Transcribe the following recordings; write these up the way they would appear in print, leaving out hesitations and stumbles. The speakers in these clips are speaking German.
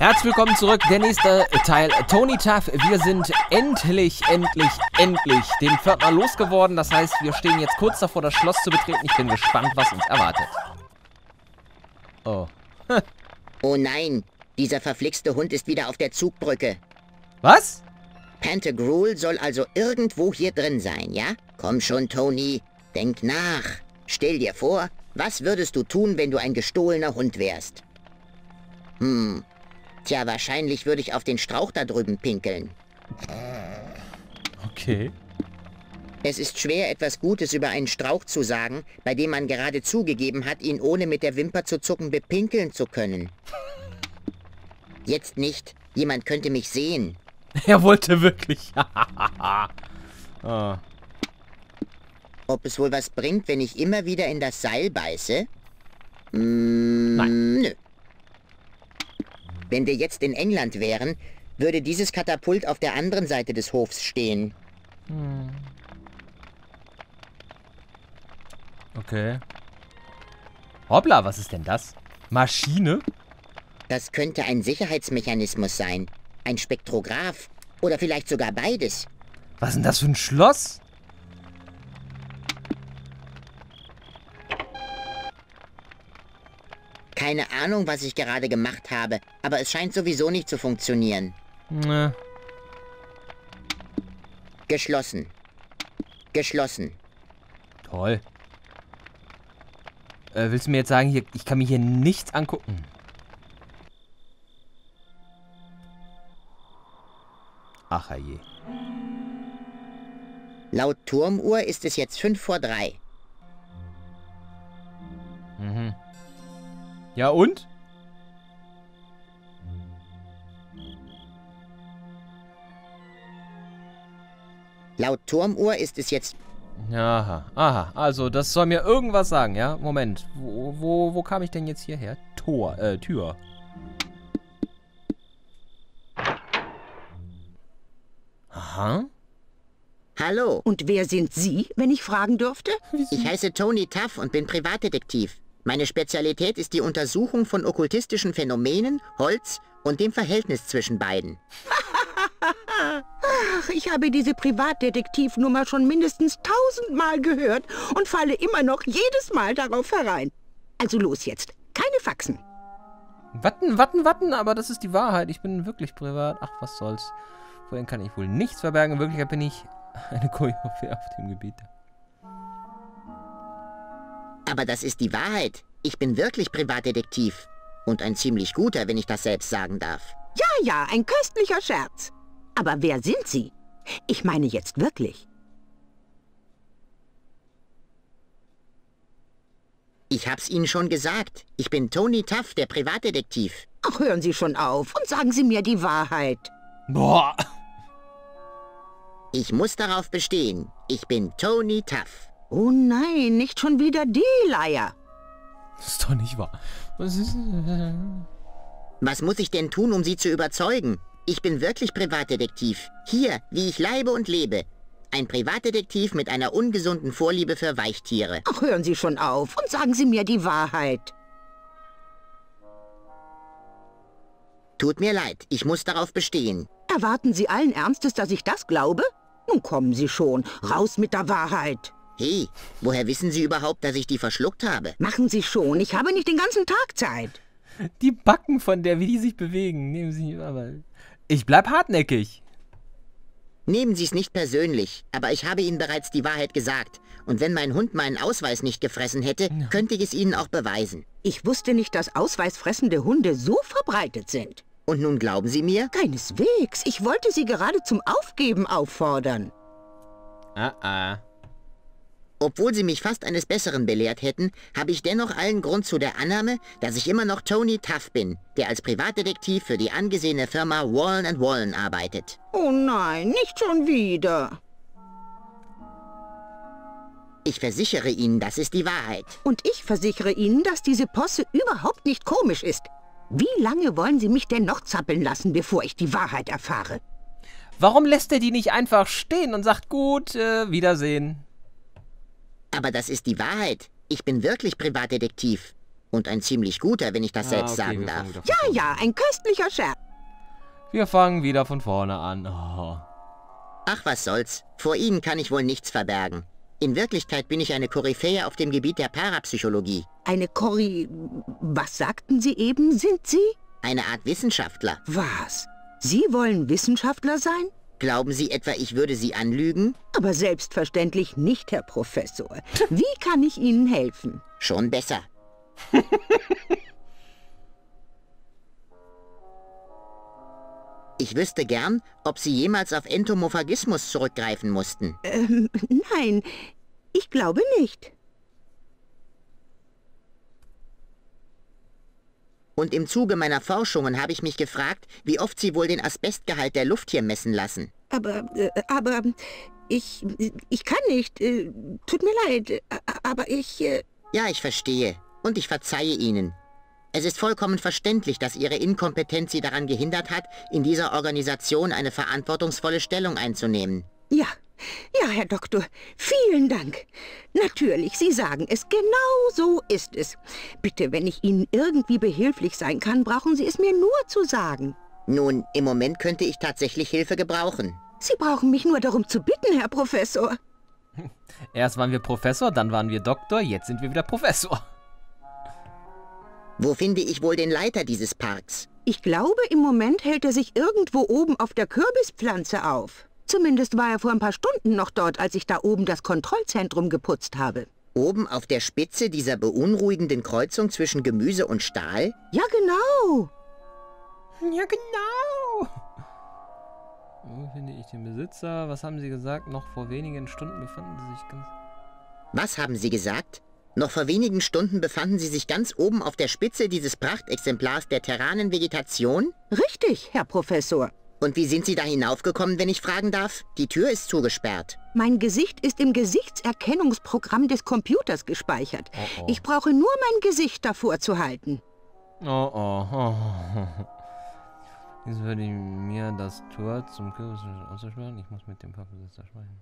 Herzlich willkommen zurück, der nächste Teil Tony Tuff. Wir sind endlich den Pförtner losgeworden. Das heißt, wir stehen jetzt kurz davor, das Schloss zu betreten. Ich bin gespannt, was uns erwartet. Oh. Oh nein, dieser verflixte Hund ist wieder auf der Zugbrücke. Was? Pantagruel soll also irgendwo hier drin sein, ja? Komm schon, Tony, denk nach. Stell dir vor, was würdest du tun, wenn du ein gestohlener Hund wärst? Tja, wahrscheinlich würde ich auf den Strauch da drüben pinkeln. Okay. Es ist schwer, etwas Gutes über einen Strauch zu sagen, bei dem man gerade zugegeben hat, ihn ohne mit der Wimper zu zucken bepinkeln zu können. Jetzt nicht. Jemand könnte mich sehen. Er wollte wirklich. Oh. Ob es wohl was bringt, wenn ich immer wieder in das Seil beiße? Nein. Nö. Wenn wir jetzt in England wären, würde dieses Katapult auf der anderen Seite des Hofs stehen. Okay. Hoppla, was ist denn das? Maschine? Das könnte ein Sicherheitsmechanismus sein. Ein Spektrograph. Oder vielleicht sogar beides. Was ist denn das für ein Schloss? Keine Ahnung, was ich gerade gemacht habe, aber es scheint sowieso nicht zu funktionieren. Nee. Geschlossen. Geschlossen. Toll. Willst du mir jetzt sagen, hier, ich kann mir hier nichts angucken? Ach je. Laut Turmuhr ist es jetzt 3:05. Mhm. Ja und? Laut Turmuhr ist es jetzt... Aha, aha. Also, das soll mir irgendwas sagen, ja? Moment. Wo kam ich denn jetzt hierher? Tür. Aha. Hallo. Und wer sind Sie, wenn ich fragen dürfte? Ich heiße Tony Tuff und bin Privatdetektiv. Meine Spezialität ist die Untersuchung von okkultistischen Phänomenen, Holz und dem Verhältnis zwischen beiden. Ach, ich habe diese Privatdetektivnummer schon mindestens 1000 Mal gehört und falle immer noch jedes Mal darauf herein. Also los jetzt, keine Faxen. Warten, aber das ist die Wahrheit. Ich bin wirklich privat. Ach, was soll's. Vorhin kann ich wohl nichts verbergen. Wirklich bin ich eine Koryphäe auf dem Gebiet. Aber das ist die Wahrheit. Ich bin wirklich Privatdetektiv. Und ein ziemlich guter, wenn ich das selbst sagen darf. Ja, ja, ein köstlicher Scherz. Aber wer sind Sie? Ich meine jetzt wirklich. Ich hab's Ihnen schon gesagt. Ich bin Tony Tuff, der Privatdetektiv. Ach, hören Sie schon auf und sagen Sie mir die Wahrheit. Boah. Ich muss darauf bestehen. Ich bin Tony Tuff. Oh nein, nicht schon wieder die Leier. Das ist doch nicht wahr. Was muss ich denn tun, um Sie zu überzeugen? Ich bin wirklich Privatdetektiv. Hier, wie ich leibe und lebe. Ein Privatdetektiv mit einer ungesunden Vorliebe für Weichtiere. Ach, hören Sie schon auf und sagen Sie mir die Wahrheit. Tut mir leid, ich muss darauf bestehen. Erwarten Sie allen Ernstes, dass ich das glaube? Nun kommen Sie schon, raus mit der Wahrheit. Hey, woher wissen Sie überhaupt, dass ich die verschluckt habe? Machen Sie schon, ich habe nicht den ganzen Tag Zeit. Die Backen von der, wie die sich bewegen, nehmen Sie nicht aber. Ich bleib hartnäckig. Nehmen Sie es nicht persönlich, aber ich habe Ihnen bereits die Wahrheit gesagt. Und wenn mein Hund meinen Ausweis nicht gefressen hätte, könnte ich es Ihnen auch beweisen. Ich wusste nicht, dass ausweisfressende Hunde so verbreitet sind. Und nun glauben Sie mir? Keineswegs, ich wollte Sie gerade zum Aufgeben auffordern. Obwohl Sie mich fast eines Besseren belehrt hätten, habe ich dennoch allen Grund zu der Annahme, dass ich immer noch Tony Tuff bin, der als Privatdetektiv für die angesehene Firma Wallen & Wallen arbeitet. Oh nein, nicht schon wieder. Ich versichere Ihnen, das ist die Wahrheit. Und ich versichere Ihnen, dass diese Posse überhaupt nicht komisch ist. Wie lange wollen Sie mich denn noch zappeln lassen, bevor ich die Wahrheit erfahre? Warum lässt er die nicht einfach stehen und sagt, gut, Wiedersehen? Aber das ist die Wahrheit. Ich bin wirklich Privatdetektiv. Und ein ziemlich guter, wenn ich das selbst sagen darf. Ja, ja, ein köstlicher Scherz. Wir fangen wieder von vorne an. Oh. Ach, was soll's. Vor Ihnen kann ich wohl nichts verbergen. In Wirklichkeit bin ich eine Koryphäe auf dem Gebiet der Parapsychologie. Eine Was sagten Sie eben? Sind Sie? Eine Art Wissenschaftler. Was? Sie wollen Wissenschaftler sein? Glauben Sie etwa, ich würde Sie anlügen? Aber selbstverständlich nicht, Herr Professor. Wie kann ich Ihnen helfen? Schon besser. Ich wüsste gern, ob Sie jemals auf Entomophagismus zurückgreifen mussten. Nein, ich glaube nicht. Und im Zuge meiner Forschungen habe ich mich gefragt, wie oft Sie wohl den Asbestgehalt der Luft hier messen lassen. Aber, ich kann nicht. Tut mir leid, aber ich... Ja, ich verstehe. Und ich verzeihe Ihnen. Es ist vollkommen verständlich, dass Ihre Inkompetenz Sie daran gehindert hat, in dieser Organisation eine verantwortungsvolle Stellung einzunehmen. Ja, ja, Herr Doktor. Vielen Dank. Natürlich, Sie sagen es. Genau so ist es. Bitte, wenn ich Ihnen irgendwie behilflich sein kann, brauchen Sie es mir nur zu sagen. Nun, im Moment könnte ich tatsächlich Hilfe gebrauchen. Sie brauchen mich nur darum zu bitten, Herr Professor. Erst waren wir Professor, dann waren wir Doktor, jetzt sind wir wieder Professor. Wo finde ich wohl den Leiter dieses Parks? Ich glaube, im Moment hält er sich irgendwo oben auf der Kürbispflanze auf. Zumindest war er vor ein paar Stunden noch dort, als ich da oben das Kontrollzentrum geputzt habe. Oben auf der Spitze dieser beunruhigenden Kreuzung zwischen Gemüse und Stahl? Ja, genau. Ja, genau. Wo finde ich den Besitzer? Was haben Sie gesagt? Noch vor wenigen Stunden befanden Sie sich ganz... Was haben Sie gesagt? Noch vor wenigen Stunden befanden Sie sich ganz oben auf der Spitze dieses Prachtexemplars der terranen Vegetation? Richtig, Herr Professor. Und wie sind Sie da hinaufgekommen, wenn ich fragen darf? Die Tür ist zugesperrt. Mein Gesicht ist im Gesichtserkennungsprogramm des Computers gespeichert. Oh, oh. Ich brauche nur mein Gesicht davor zu halten. Oh, oh, oh. Jetzt würde ich mir das Tor zum Kürbis aussperren. Ich muss mit dem Parkbesitzer sprechen.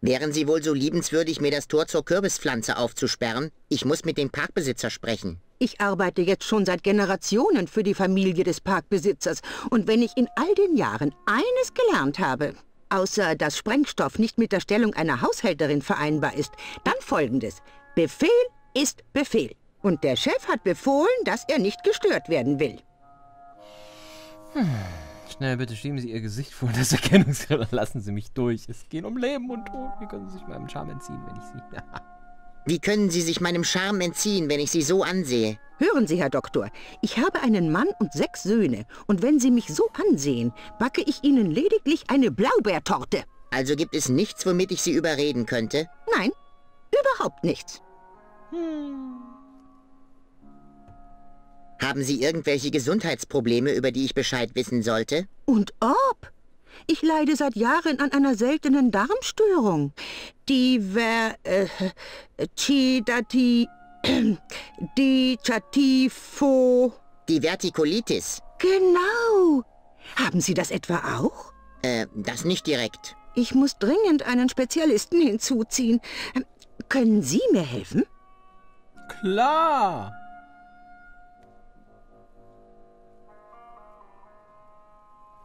Wären Sie wohl so liebenswürdig, mir das Tor zur Kürbispflanze aufzusperren? Ich muss mit dem Parkbesitzer sprechen. Ich arbeite jetzt schon seit Generationen für die Familie des Parkbesitzers. Und wenn ich in all den Jahren eines gelernt habe, außer dass Sprengstoff nicht mit der Stellung einer Haushälterin vereinbar ist, dann Folgendes. Befehl ist Befehl. Und der Chef hat befohlen, dass er nicht gestört werden will. Hm. Schnell, bitte schieben Sie Ihr Gesicht vor das Erkennungsgerät. Lassen Sie mich durch. Es geht um Leben und Tod. Wie können Sie sich meinem Charme entziehen, wenn ich Sie... Wie können Sie sich meinem Charme entziehen, wenn ich Sie so ansehe? Hören Sie, Herr Doktor, ich habe einen Mann und 6 Söhne. Und wenn Sie mich so ansehen, backe ich Ihnen lediglich eine Blaubeertorte. Also gibt es nichts, womit ich Sie überreden könnte? Nein, überhaupt nichts. Hm. Haben Sie irgendwelche Gesundheitsprobleme, über die ich Bescheid wissen sollte? Und ob? Ich leide seit Jahren an einer seltenen Darmstörung. Divertikulitis. Genau. Haben Sie das etwa auch? Das nicht direkt. Ich muss dringend einen Spezialisten hinzuziehen. Können Sie mir helfen? Klar.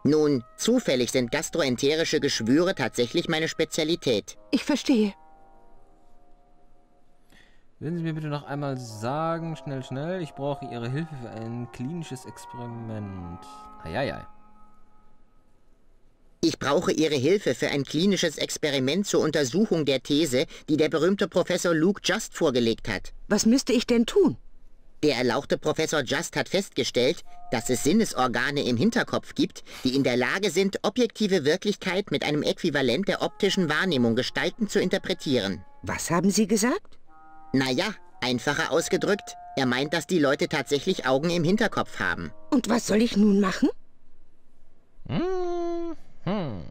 Nun, zufällig sind gastroenterische Geschwüre tatsächlich meine Spezialität. Ich verstehe. Würden Sie mir bitte noch einmal sagen, schnell, schnell, ich brauche Ihre Hilfe für ein klinisches Experiment. Eieiei. Ich brauche Ihre Hilfe für ein klinisches Experiment zur Untersuchung der These, die der berühmte Professor Luke Just vorgelegt hat. Was müsste ich denn tun? Der erlauchte Professor Just hat festgestellt, dass es Sinnesorgane im Hinterkopf gibt, die in der Lage sind, objektive Wirklichkeit mit einem Äquivalent der optischen Wahrnehmung gestaltend zu interpretieren. Was haben Sie gesagt? Naja, einfacher ausgedrückt, er meint, dass die Leute tatsächlich Augen im Hinterkopf haben. Und was soll ich nun machen? Mhm.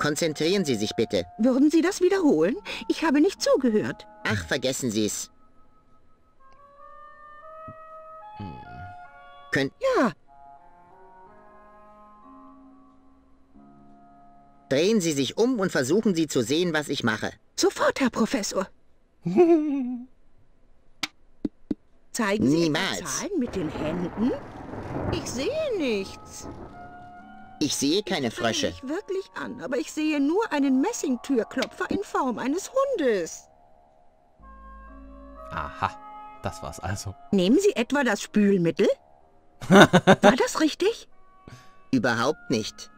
Konzentrieren Sie sich bitte. Würden Sie das wiederholen? Ich habe nicht zugehört. Ach, vergessen Sie es. Hm. Ja. Drehen Sie sich um und versuchen Sie zu sehen, was ich mache. Sofort, Herr Professor. Zeigen Sie die Zahlen mit den Händen? Ich sehe nichts. Ich sehe keine Frösche. Ich drehe mich wirklich an, aber ich sehe nur einen Messingtürklopfer in Form eines Hundes. Aha, das war's also. Nehmen Sie etwa das Spülmittel? War das richtig? Überhaupt nicht.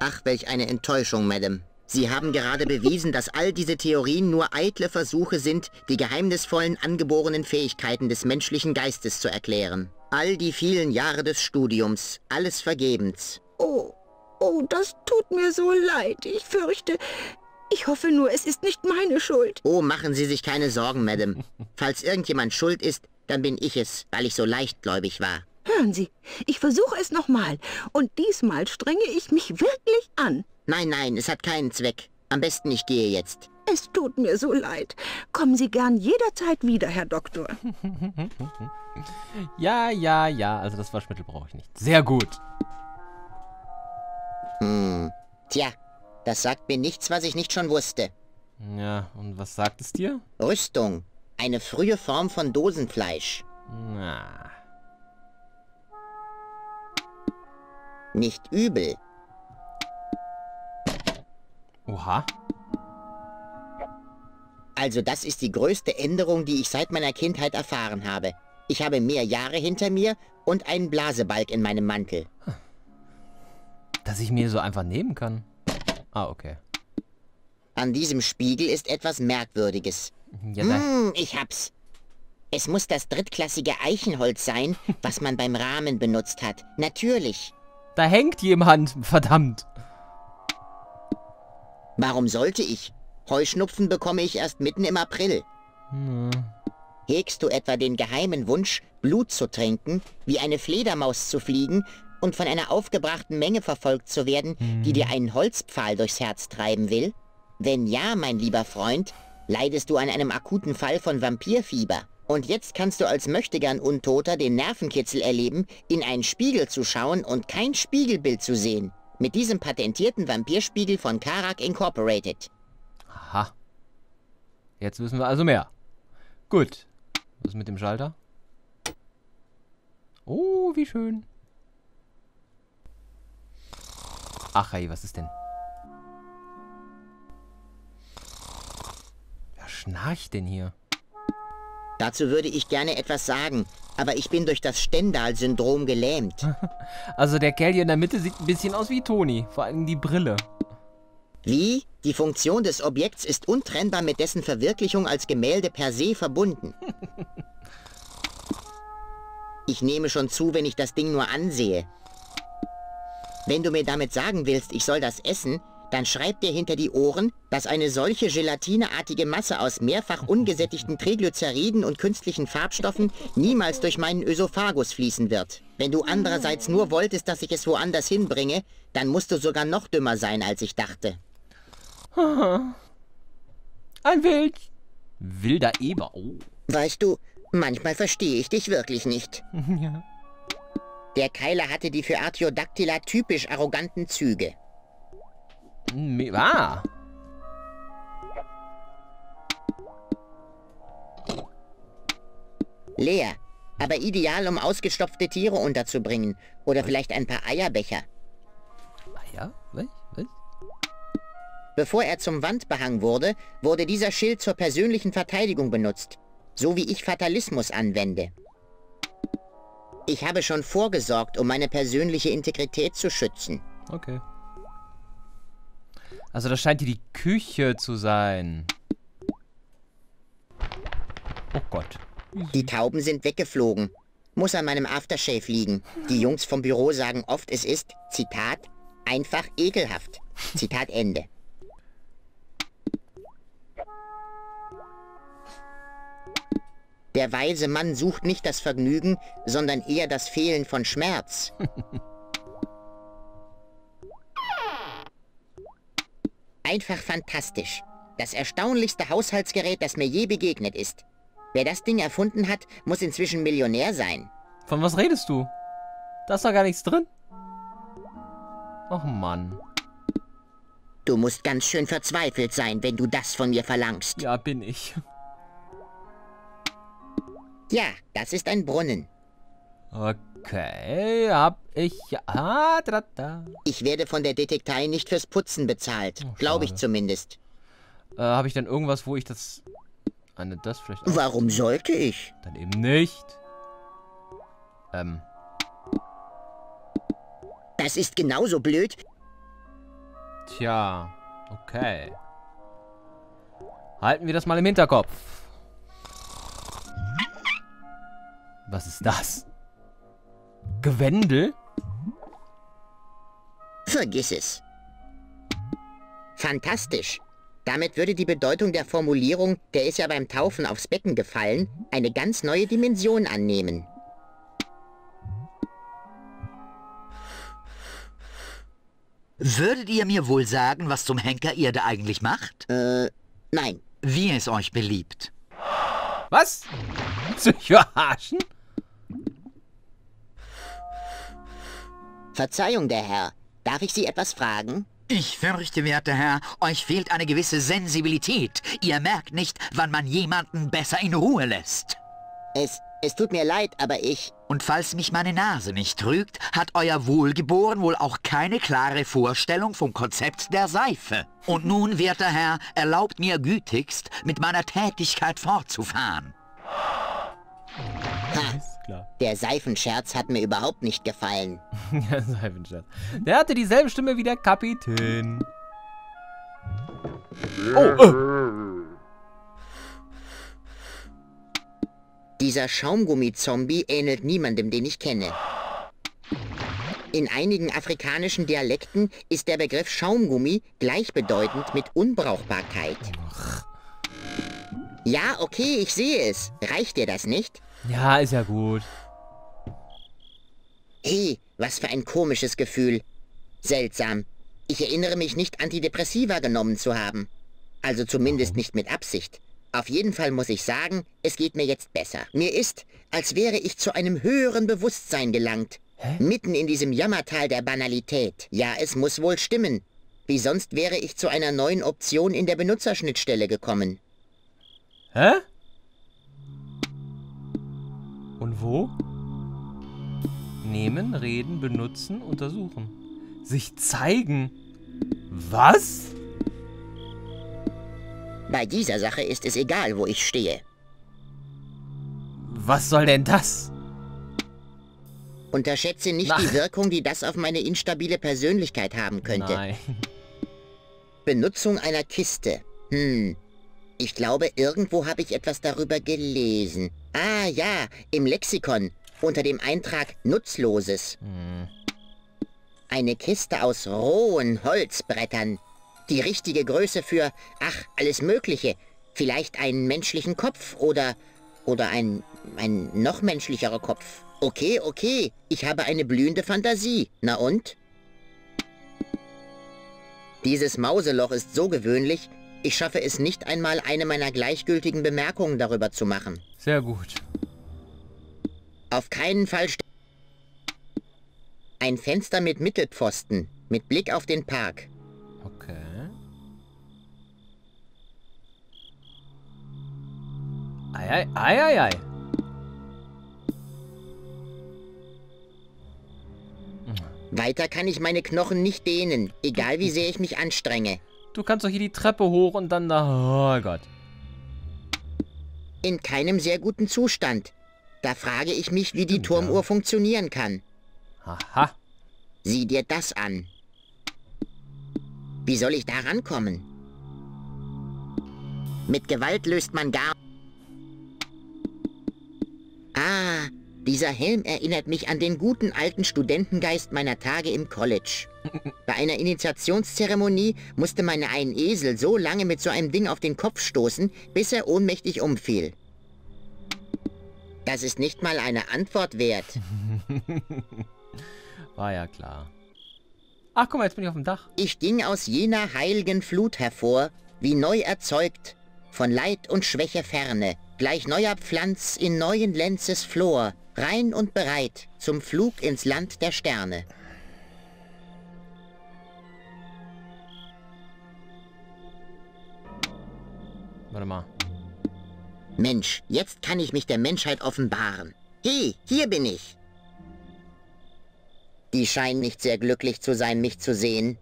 Ach, welch eine Enttäuschung, Madame. Sie haben gerade bewiesen, dass all diese Theorien nur eitle Versuche sind, die geheimnisvollen angeborenen Fähigkeiten des menschlichen Geistes zu erklären. All die vielen Jahre des Studiums, alles vergebens. Oh, das tut mir so leid. Ich fürchte... Ich hoffe nur, es ist nicht meine Schuld. Oh, machen Sie sich keine Sorgen, Madame. Falls irgendjemand schuld ist, dann bin ich es, weil ich so leichtgläubig war. Hören Sie, ich versuche es nochmal. Und diesmal strenge ich mich wirklich an. Nein, nein, es hat keinen Zweck. Am besten ich gehe jetzt. Es tut mir so leid. Kommen Sie gern jederzeit wieder, Herr Doktor. Ja. Also das Waschmittel brauche ich nicht. Sehr gut. Tja. Das sagt mir nichts, was ich nicht schon wusste. Ja, und was sagt es dir? Rüstung. Eine frühe Form von Dosenfleisch. Na. Nicht übel. Oha. Also das ist die größte Änderung, die ich seit meiner Kindheit erfahren habe. Ich habe mehr Jahre hinter mir und einen Blasebalg in meinem Mantel. Dass ich mir so einfach nehmen kann. Ah, okay. An diesem Spiegel ist etwas Merkwürdiges. Ja, ich hab's. Es muss das drittklassige Eichenholz sein, was man beim Rahmen benutzt hat. Natürlich. Da hängt jemand, verdammt. Warum sollte ich? Heuschnupfen bekomme ich erst mitten im April. Hegst du etwa den geheimen Wunsch, Blut zu trinken, wie eine Fledermaus zu fliegen... und von einer aufgebrachten Menge verfolgt zu werden, die dir einen Holzpfahl durchs Herz treiben will? Wenn ja, mein lieber Freund, leidest du an einem akuten Fall von Vampirfieber. Und jetzt kannst du als Möchtegern-Untoter den Nervenkitzel erleben, in einen Spiegel zu schauen und kein Spiegelbild zu sehen. Mit diesem patentierten Vampirspiegel von Karak Incorporated. Aha. Jetzt wissen wir also mehr. Gut. Was ist mit dem Schalter? Oh, wie schön. Ach, hey, was ist denn? Wer schnarcht denn hier? Dazu würde ich gerne etwas sagen, aber ich bin durch das Stendhal-Syndrom gelähmt. Also der Kerl hier in der Mitte sieht ein bisschen aus wie Toni, vor allem die Brille. Wie? Die Funktion des Objekts ist untrennbar mit dessen Verwirklichung als Gemälde per se verbunden. Ich nehme schon zu, wenn ich das Ding nur ansehe. Wenn du mir damit sagen willst, ich soll das essen, dann schreib dir hinter die Ohren, dass eine solche gelatineartige Masse aus mehrfach ungesättigten Triglyceriden und künstlichen Farbstoffen niemals durch meinen Ösophagus fließen wird. Wenn du andererseits nur wolltest, dass ich es woanders hinbringe, dann musst du sogar noch dümmer sein, als ich dachte. Ein wilder Eber. Oh. Weißt du, manchmal verstehe ich dich wirklich nicht. Ja. Der Keiler hatte die für Artiodactyla typisch arroganten Züge. Ah. Leer, aber ideal, um ausgestopfte Tiere unterzubringen. Oder vielleicht ein paar Eierbecher. Eier? Was? Bevor er zum Wandbehang wurde, wurde dieser Schild zur persönlichen Verteidigung benutzt. So wie ich Fatalismus anwende. Ich habe schon vorgesorgt, um meine persönliche Integrität zu schützen. Okay. Also das scheint hier die Küche zu sein. Oh Gott. Die Tauben sind weggeflogen. Muss an meinem Aftershave liegen. Die Jungs vom Büro sagen oft, es ist, Zitat, einfach ekelhaft. Zitat Ende. Der weise Mann sucht nicht das Vergnügen, sondern eher das Fehlen von Schmerz. Einfach fantastisch. Das erstaunlichste Haushaltsgerät, das mir je begegnet ist. Wer das Ding erfunden hat, muss inzwischen Millionär sein. Von was redest du? Da ist doch gar nichts drin. Och Mann. Du musst ganz schön verzweifelt sein, wenn du das von mir verlangst. Ja, bin ich. Ja, das ist ein Brunnen. Okay, hab ich... Ah, da. Ich werde von der Detektei nicht fürs Putzen bezahlt. Oh, glaube ich zumindest. Habe ich denn irgendwas, wo ich das... das vielleicht... Warum sollte ich? Dann eben nicht. Das ist genauso blöd. Tja, okay. Halten wir das mal im Hinterkopf. Was ist das? Gewendel? Vergiss es. Fantastisch. Damit würde die Bedeutung der Formulierung, der ist ja beim Taufen aufs Becken gefallen, eine ganz neue Dimension annehmen. Würdet ihr mir wohl sagen, was zum Henker ihr da eigentlich macht? Nein. Wie es euch beliebt. Was? Willst du mich verarschen? Verzeihung, der Herr. Darf ich Sie etwas fragen? Ich fürchte, werter Herr, euch fehlt eine gewisse Sensibilität. Ihr merkt nicht, wann man jemanden besser in Ruhe lässt. Es tut mir leid, aber ich... Und falls mich meine Nase nicht trügt, hat euer Wohlgeboren wohl auch keine klare Vorstellung vom Konzept der Seife. Und nun, werter Herr, erlaubt mir gütigst, mit meiner Tätigkeit fortzufahren. Klar. Der Seifenscherz hat mir überhaupt nicht gefallen. Der Seifenscherz. Der hatte dieselbe Stimme wie der Kapitän. Oh. Dieser Schaumgummi-Zombie ähnelt niemandem, den ich kenne. In einigen afrikanischen Dialekten ist der Begriff Schaumgummi gleichbedeutend mit Unbrauchbarkeit. Ja, okay, ich sehe es. Reicht dir das nicht? Ja, ist ja gut. Hey, was für ein komisches Gefühl. Seltsam. Ich erinnere mich nicht, Antidepressiva genommen zu haben. Also zumindest nicht mit Absicht. Auf jeden Fall muss ich sagen, es geht mir jetzt besser. Mir ist, als wäre ich zu einem höheren Bewusstsein gelangt. Hä? Mitten in diesem Jammertal der Banalität. Ja, es muss wohl stimmen. Wie sonst wäre ich zu einer neuen Option in der Benutzerschnittstelle gekommen. Hä? Und wo? Nehmen, reden, benutzen, untersuchen. Sich zeigen. Was? Bei dieser Sache ist es egal, wo ich stehe. Was soll denn das? Unterschätze nicht die Wirkung, die das auf meine instabile Persönlichkeit haben könnte. Nein. Benutzung einer Kiste. Hm. Ich glaube, irgendwo habe ich etwas darüber gelesen. Ah ja, im Lexikon, unter dem Eintrag Nutzloses. Hm. Eine Kiste aus rohen Holzbrettern. Die richtige Größe für, ach, alles Mögliche. Vielleicht einen menschlichen Kopf oder ein noch menschlicherer Kopf. Okay, okay, ich habe eine blühende Fantasie. Na und? Dieses Mauseloch ist so gewöhnlich... Ich schaffe es nicht einmal, eine meiner gleichgültigen Bemerkungen darüber zu machen. Sehr gut. Auf keinen Fall... Ein Fenster mit Mittelpfosten, mit Blick auf den Park. Okay. Ei, ei, ei, ei. Weiter kann ich meine Knochen nicht dehnen, egal wie sehr ich mich anstrenge. Du kannst doch hier die Treppe hoch und dann da... Oh Gott. In keinem sehr guten Zustand. Da frage ich mich, wie die Turmuhr funktionieren kann. Aha. Sieh dir das an. Wie soll ich da rankommen? Mit Gewalt löst man gar... Ah, dieser Helm erinnert mich an den guten alten Studentengeist meiner Tage im College. Bei einer Initiationszeremonie musste man einen Esel so lange mit so einem Ding auf den Kopf stoßen, bis er ohnmächtig umfiel. Das ist nicht mal eine Antwort wert. War ja klar. Ach, guck mal, jetzt bin ich auf dem Dach. Ich ging aus jener heiligen Flut hervor, wie neu erzeugt, von Leid und Schwäche ferne, gleich neuer Pflanz in neuen Lenzes Flor, rein und bereit zum Flug ins Land der Sterne. Warte mal. Mensch, jetzt kann ich mich der Menschheit offenbaren. Hey, hier bin ich. Die scheinen nicht sehr glücklich zu sein, mich zu sehen.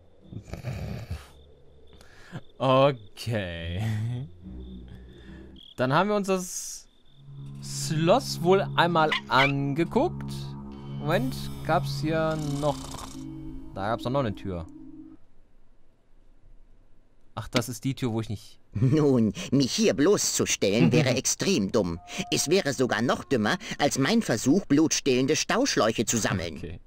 Okay. Dann haben wir uns das Schloss wohl einmal angeguckt. Moment, gab's hier noch... Da gab's doch noch eine Tür. Ach, das ist die Tür, wo ich nicht... Nun, mich hier bloßzustellen wäre extrem dumm. Es wäre sogar noch dümmer, als mein Versuch, blutstillende Stauschläuche zu sammeln. Okay.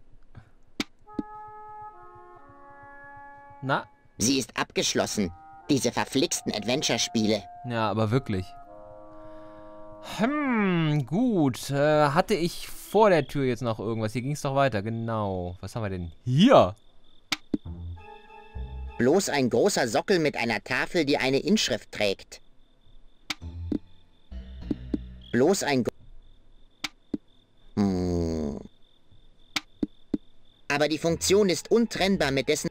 Na? Sie ist abgeschlossen. Diese verflixten Adventure-Spiele. Ja, aber wirklich. Hm, gut. Hatte ich vor der Tür jetzt noch irgendwas? Hier ging es doch weiter, genau. Was haben wir denn hier? Bloß ein großer Sockel mit einer Tafel, die eine Inschrift trägt. Bloß ein... Aber die Funktion ist untrennbar mit dessen...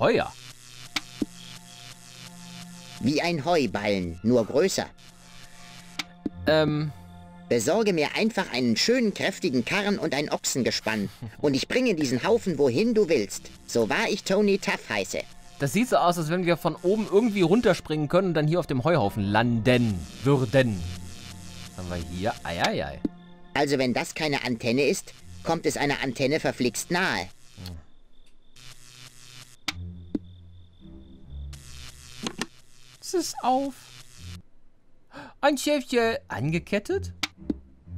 Heuer. Wie ein Heuballen, nur größer. Besorge mir einfach einen schönen, kräftigen Karren und ein Ochsengespann. Und ich bringe diesen Haufen wohin du willst. So wahr ich Tony Tuff heiße. Das sieht so aus, als wenn wir von oben irgendwie runterspringen können und dann hier auf dem Heuhaufen landen würden. Was haben wir hier? Eieiei. Also wenn das keine Antenne ist, kommt es einer Antenne verflixt nahe. Es ist auf. Ein Schäfchen angekettet?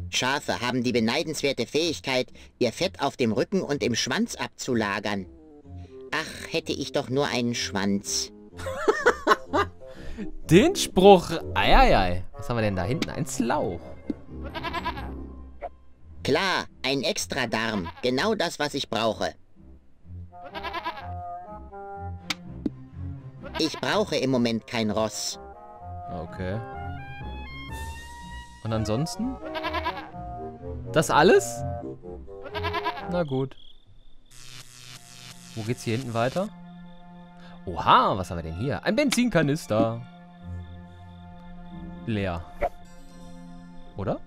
Schafe haben die beneidenswerte Fähigkeit, ihr Fett auf dem Rücken und im Schwanz abzulagern. Ach, hätte ich doch nur einen Schwanz. Den Spruch, eieiei. Was haben wir denn da hinten? Ein Schlauch. Klar, ein Extradarm. Genau das, was ich brauche. Ich brauche im Moment kein Ross. Okay. Und ansonsten? Das alles? Na gut. Wo geht's hier hinten weiter? Oha, was haben wir denn hier? Ein Benzinkanister. Leer. Oder?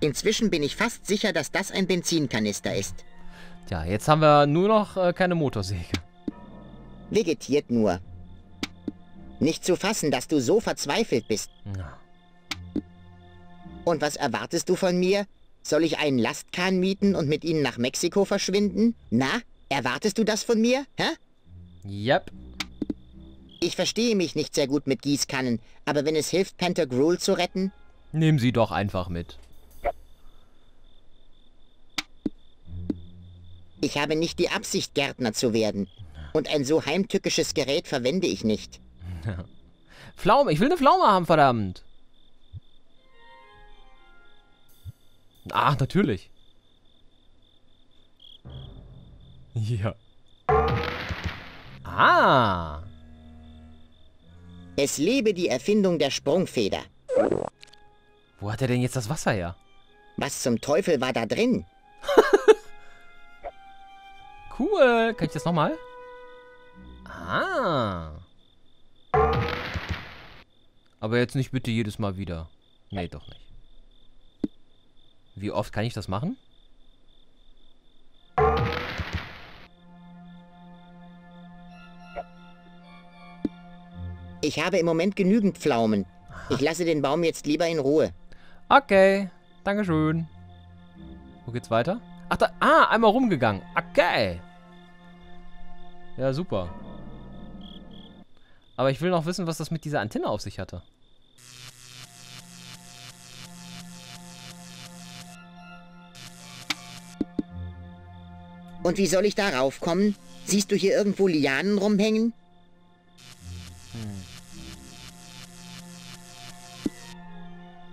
Inzwischen bin ich fast sicher, dass das ein Benzinkanister ist. Tja, jetzt haben wir nur noch keine Motorsäge. Vegetiert nur. Nicht zu fassen, dass du so verzweifelt bist. Ja. Und was erwartest du von mir? Soll ich einen Lastkahn mieten und mit ihnen nach Mexiko verschwinden? Na, erwartest du das von mir? Hä? Yep. Ich verstehe mich nicht sehr gut mit Gießkannen, aber wenn es hilft, Pantagruel zu retten... Nehmen sie doch einfach mit. Ich habe nicht die Absicht, Gärtner zu werden. Und ein so heimtückisches Gerät verwende ich nicht. Pflaume, ich will eine Pflaume haben, verdammt. Ach, natürlich. Ja. Ah. Es lebe die Erfindung der Sprungfeder. Wo hat er denn jetzt das Wasser her? Was zum Teufel war da drin? Cool. Kann ich das nochmal? Ah. Aber jetzt nicht bitte jedes Mal wieder. Nee, doch nicht. Wie oft kann ich das machen? Ich habe im Moment genügend Pflaumen. Ich lasse den Baum jetzt lieber in Ruhe. Okay, dankeschön. Wo geht's weiter? Ach, da, einmal rumgegangen. Okay. Ja, super. Aber ich will noch wissen, was das mit dieser Antenne auf sich hatte. Und wie soll ich da raufkommen? Siehst du hier irgendwo Lianen rumhängen?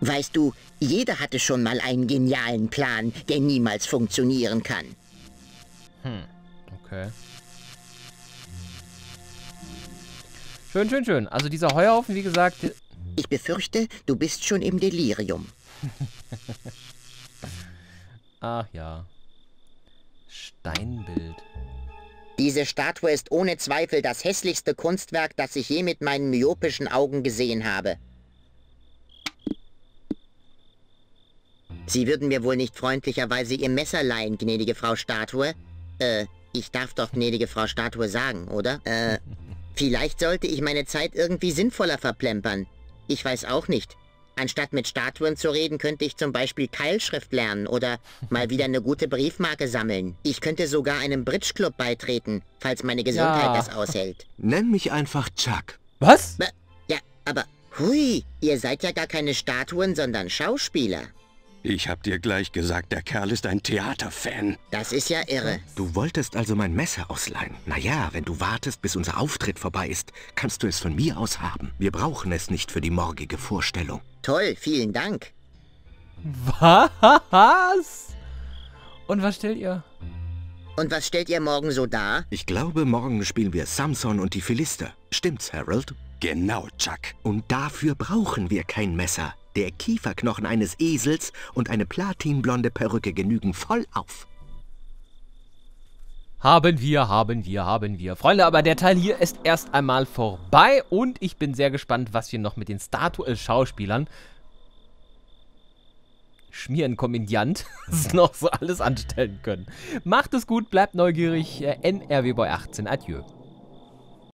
Weißt du, jeder hatte schon mal einen genialen Plan, der niemals funktionieren kann. Okay. Schön, schön, schön. Also dieser Heuhaufen, wie gesagt... Ich befürchte, du bist schon im Delirium. Ach ja. Steinbild. Diese Statue ist ohne Zweifel das hässlichste Kunstwerk, das ich je mit meinen myopischen Augen gesehen habe. Sie würden mir wohl nicht freundlicherweise Ihr Messer leihen, gnädige Frau Statue? Ich darf doch gnädige Frau Statue sagen, oder? Vielleicht sollte ich meine Zeit irgendwie sinnvoller verplempern. Ich weiß auch nicht. Anstatt mit Statuen zu reden, könnte ich zum Beispiel Keilschrift lernen oder mal wieder eine gute Briefmarke sammeln. Ich könnte sogar einem Bridge-Club beitreten, falls meine Gesundheit das aushält. Nenn mich einfach Chuck. Was? Ja, aber... Hui, ihr seid ja gar keine Statuen, sondern Schauspieler. Ich hab dir gleich gesagt, der Kerl ist ein Theaterfan. Das ist ja irre. Du wolltest also mein Messer ausleihen. Naja, wenn du wartest, bis unser Auftritt vorbei ist, kannst du es von mir aus haben. Wir brauchen es nicht für die morgige Vorstellung. Toll, vielen Dank. Was? Und was stellt ihr? Und was stellt ihr morgen so dar? Ich glaube, morgen spielen wir Samson und die Philister. Stimmt's, Harold? Genau, Chuck. Und dafür brauchen wir kein Messer. Der Kieferknochen eines Esels und eine platinblonde Perücke genügen voll auf. Haben wir. Freunde, aber der Teil hier ist erst einmal vorbei und ich bin sehr gespannt, was wir noch mit den Statue-Schauspielern, Schmierenkomödiant, noch so alles anstellen können. Macht es gut, bleibt neugierig, NRWBoy18, adieu.